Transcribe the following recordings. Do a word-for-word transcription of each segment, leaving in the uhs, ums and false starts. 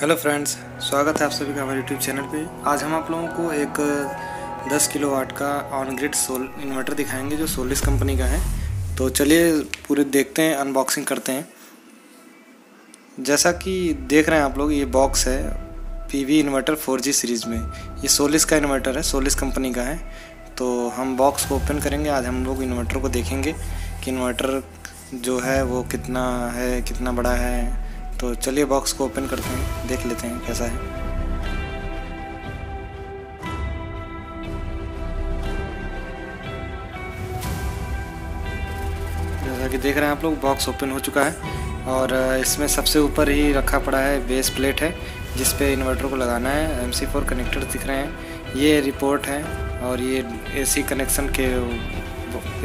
Hello friends, स्वागत है आप सभी का हमारे यूट्यूब चैनल पे। आज हम आप लोगों को एक दस किलोवाट का ऑन ग्रिड सोल इन्वर्टर दिखाएंगे जो सोलिस कंपनी का है। तो चलिए पूरे देखते हैं, अनबॉक्सिंग करते हैं। जैसा कि देख रहे हैं आप लोग, ये बॉक्स है PV inverter four G series में। ये सोलिस का इन्वर्टर है, सोलिस कंपनी का है। तो हम बॉक्स को ओपन करेंगे, आज हम लोग इन्वर्टर को देखेंगे कि इन्वर्टर जो है वो कितना है, कितना बड़ा है। तो चलिए बॉक्स को ओपन करते हैं, देख लेते हैं कैसा है। जैसा कि देख रहे हैं आप लोग, बॉक्स ओपन हो चुका है और इसमें सबसे ऊपर ही रखा पड़ा है बेस प्लेट है जिस पे इन्वर्टर को लगाना है। एम सी फोर कनेक्टर्स दिख रहे हैं, ये रिपोर्ट है और ये एसी कनेक्शन के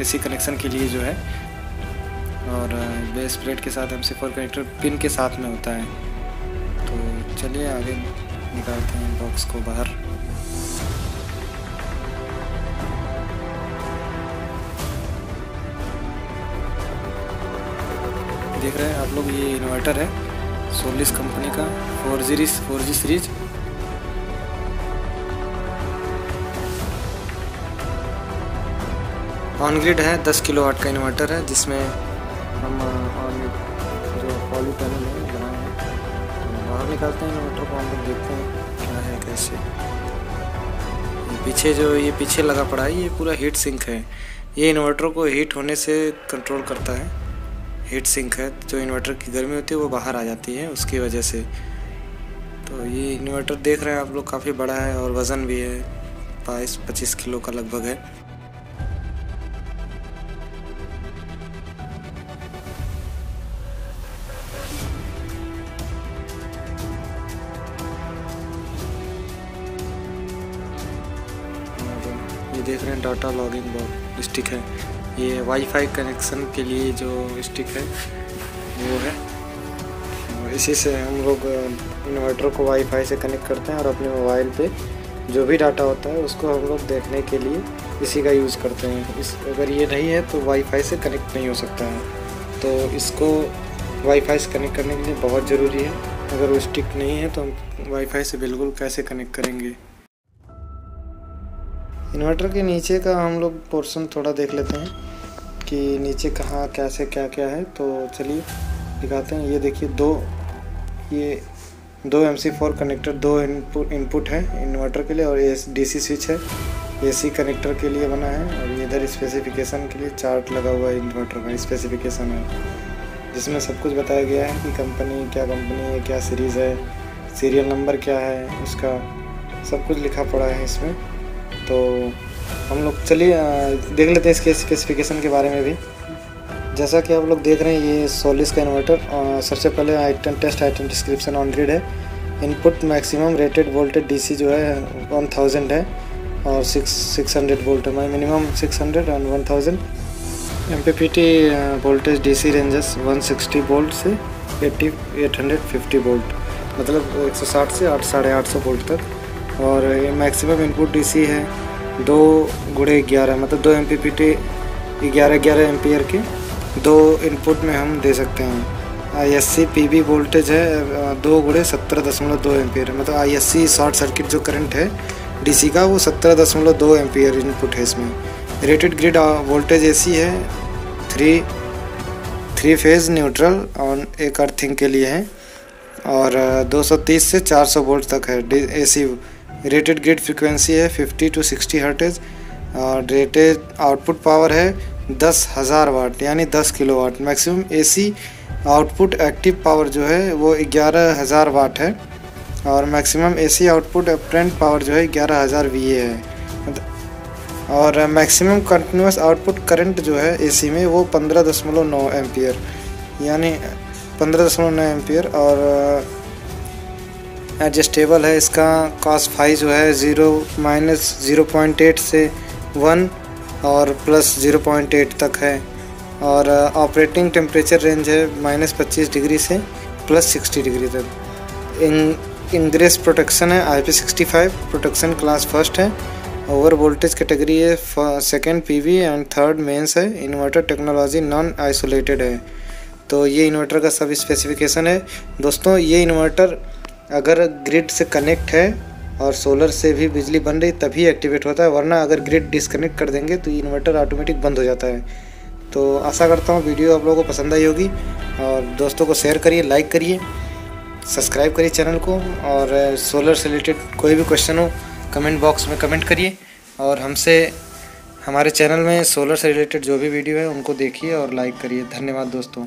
एसी कनेक्शन के लिए जो है, और बेस प्लेट के साथ M C four connector pin के साथ में होता है। तो चलिए आगे निकालते हैं बॉक्स को बाहर। देख रहे हैं आप लोग, ये इन्वर्टर है सोलिस कंपनी का four G series. On grid है, दस किलोवाट का इन्वर्टर है जिसमें हम और जो पॉली पैनल है बनाए हैं। बाहर निकालते हैं इन्वर्टर को, हम लोग देखते हैं क्या है कैसे। पीछे जो ये पीछे लगा पड़ा है ये पूरा हीट सिंक है। ये इन्वर्टर को हीट होने से कंट्रोल करता है। हीट सिंक है, जो इन्वर्टर की गर्मी होती है वो बाहर आ जाती है उसकी वजह से। तो ये इन्वर्टर देख रहे हैं आप लोग, काफ़ी बड़ा है और वज़न भी है, बाईस पच्चीस किलो का लगभग है। देख रहे हैं डाटा लॉगिंग बॉक्स स्टिक है, ये वाईफाई कनेक्शन के लिए जो स्टिक है वो है। इसी से हम लोग इन्वर्टर को वाईफाई से कनेक्ट करते हैं और अपने मोबाइल पे जो भी डाटा होता है उसको हम लोग देखने के लिए इसी का यूज़ करते हैं। इस अगर ये नहीं है तो वाईफाई से कनेक्ट नहीं हो सकता है। तो इसको वाईफाई से कनेक्ट करने के लिए बहुत ज़रूरी है। अगर वो स्टिक नहीं है तो हम वाईफाई से बिल्कुल कैसे कनेक्ट करेंगे। इन्वर्टर के नीचे का हम लोग पोर्शन थोड़ा देख लेते हैं कि नीचे कहाँ कैसे क्या क्या है। तो चलिए दिखाते हैं। ये देखिए, दो ये दो एम सी फोर कनेक्टर, दो इनपुट इनपुट है इन्वर्टर के लिए, और ये डीसी स्विच है एसी कनेक्टर के लिए बना है। और इधर स्पेसिफिकेशन के लिए चार्ट लगा हुआ है, इन्वर्टर का स्पेसिफिकेशन है जिसमें सब कुछ बताया गया है कि कंपनी क्या कंपनी है, क्या सीरीज़ है, सीरियल नंबर क्या है, उसका सब कुछ लिखा पड़ा है इसमें। तो हम लोग चलिए देख लेते हैं इसके स्पेसिफिकेशन के बारे में भी। जैसा कि आप लोग देख रहे हैं, ये सोलिस का इन्वर्टर। सबसे पहले item test item description on grid है। Input maximum rated voltage DC जो है वन थाउजेंड है और सिक्स सिक्स हंड्रेड वोल्ट है, minimum six hundred and one thousand M P P T voltage D C ranges one sixty volt से eighty eight hundred fifty volt, मतलब एक सौ साठ से आठ साढ़े आठ सौ वोल्ट तक। और मैक्सिमम इनपुट डीसी है दो गुड़े ग्यारह, मतलब दो एम पी पी टी ग्यारह ग्यारह एम्पियर के दो इनपुट में हम दे सकते हैं। I S C P B voltage है दो गुड़े सत्रह दशमलव दो एम्पियर, मतलब I S C short circuit जो करंट है डीसी का वो सत्रह दशमलव दो एम्पियर इनपुट है इसमें। Rated grid voltage A C है, three three phase neutral on एक अर्थिंग के लिए है और दो सौ तीस से चार सौ वोल्ट तक है A C. Rated grid frequency है फिफ्टी टू सिक्सटी हर्टेज और रेटेड आउटपुट पावर है दस हज़ार वाट यानी दस kilowatt. Maximum AC output active power जो है वो ग्यारह हज़ार वाट है और maximum AC output apparent power जो है ग्यारह हज़ार वी ए है। और मैक्सिमम कंटिन्यूस आउटपुट करंट जो है एसी में वो पंद्रह दशमलव नौ एम्पियर यानी पंद्रह दशमलव नौ एम्पियर। और एडजस्टेबल है, इसका कॉस फाई जो है zero minus zero point eight से वन और प्लस ज़ीरो पॉइंट एट तक है। और ऑपरेटिंग टेम्परेचर रेंज है माइनस पच्चीस डिग्री से प्लस सिक्सटी डिग्री तक। इन इंग्रेस प्रोटेक्शन है I P sixty five protection class first है। ओवर वोल्टेज कैटेगरी है second P V and third mains है। इन्वर्टर टेक्नोलॉजी नॉन आइसोलेटेड है। तो ये इन्वर्टर का सब स्पेसिफिकेशन है। दोस्तों, ये इन्वर्टर अगर ग्रिड से कनेक्ट है और सोलर से भी बिजली बन रही तभी एक्टिवेट होता है, वरना अगर ग्रिड डिस्कनेक्ट कर देंगे तो इन्वर्टर ऑटोमेटिक बंद हो जाता है। तो आशा करता हूँ वीडियो आप लोगों को पसंद आई होगी, और दोस्तों को शेयर करिए, लाइक करिए, सब्सक्राइब करिए चैनल को, और सोलर से रिलेटेड कोई भी क्वेश्चन हो कमेंट बॉक्स में कमेंट करिए, और हमसे हमारे चैनल में सोलर से रिलेटेड जो भी वीडियो है उनको देखिए और लाइक करिए। धन्यवाद दोस्तों।